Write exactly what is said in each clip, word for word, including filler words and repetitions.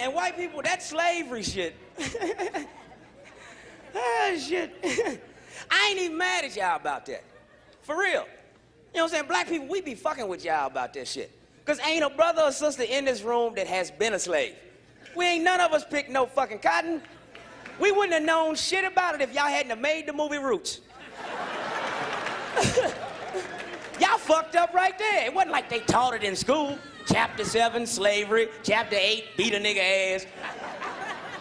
And white people, that's slavery shit. Ah, shit. I ain't even mad at y'all about that. For real. You know what I'm saying? Black people, we be fucking with y'all about that shit. Because ain't a brother or sister in this room that has been a slave. We ain't none of us picked no fucking cotton. We wouldn't have known shit about it if y'all hadn't have made the movie Roots. Y'all fucked up right there. It wasn't like they taught it in school. Chapter seven, slavery. Chapter eight, beat a nigga ass.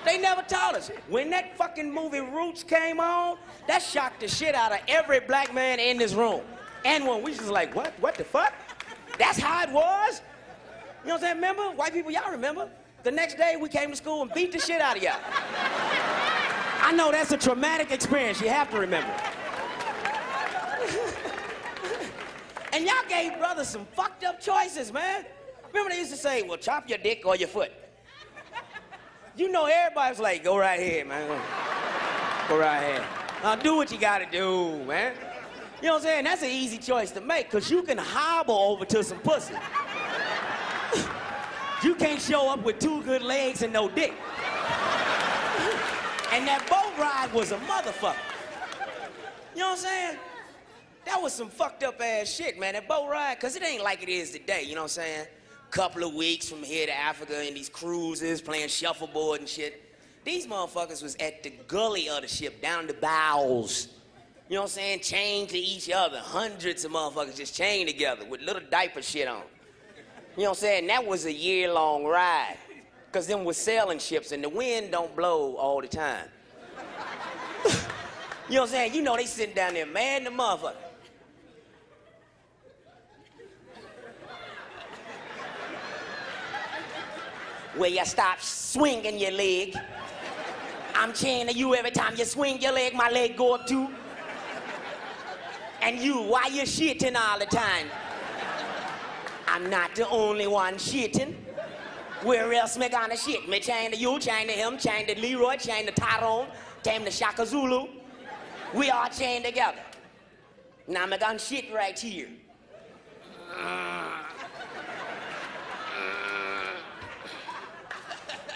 They never taught us. When that fucking movie Roots came on, that shocked the shit out of every black man in this room. And when we just like, what? What the fuck? That's how it was? You know what I'm saying? Remember? White people, y'all remember? The next day, we came to school and beat the shit out of y'all. I know that's a traumatic experience. You have to remember. And y'all gave brothers some fucked up choices, man. Remember they used to say, well, chop your dick or your foot. You know everybody was like, go right here, man. Go right here. Now do what you gotta do, man. You know what I'm saying? That's an easy choice to make, because you can hobble over to some pussy. You can't show up with two good legs and no dick. And that boat ride was a motherfucker. You know what I'm saying? That was some fucked up ass shit, man, that boat ride, because it ain't like it is today, you know what I'm saying? Couple of weeks from here to Africa in these cruises, playing shuffleboard and shit. These motherfuckers was at the gully of the ship, down the bowels. You know what I'm saying? Chained to each other. Hundreds of motherfuckers just chained together with little diaper shit on. You know what I'm saying? That was a year-long ride. Because them were sailing ships, and the wind don't blow all the time. You know what I'm saying? You know they sitting down there mad the motherfucker. Where you stop swinging your leg. I'm cheering to you every time you swing your leg, my leg go up too. And you, why you shitting all the time? I'm not the only one shitting. Where else me gonna shit? Me chain to you, chain to him, chain to Leroy, chain to Tyrone, chain to Shaka Zulu. We all chained together. Now me gonna shit right here.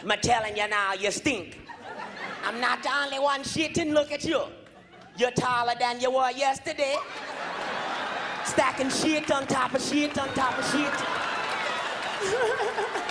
Me telling you now, you stink. I'm not the only one shitting, look at you. You're taller than you were yesterday. Stacking shit on top of shit on top of shit.